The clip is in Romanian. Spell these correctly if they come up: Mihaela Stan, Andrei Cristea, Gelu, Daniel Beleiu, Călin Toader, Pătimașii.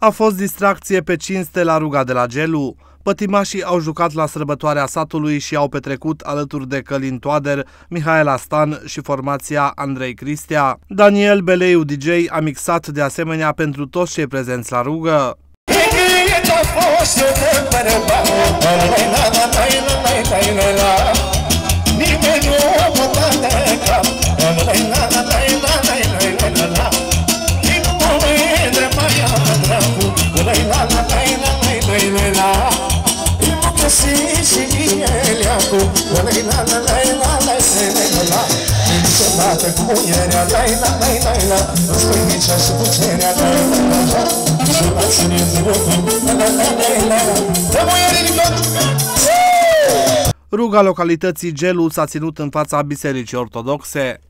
A fost distracție pe cinste la ruga de la Gelu. Pătimașii au jucat la sărbătoarea satului și au petrecut alături de Călin Toader, Mihaela Stan și formația Andrei Cristea. Daniel Beleiu, DJ, a mixat de asemenea pentru toți cei prezenți la rugă. Ruga localității Gelu s-a ținut în fața bisericii ortodoxe.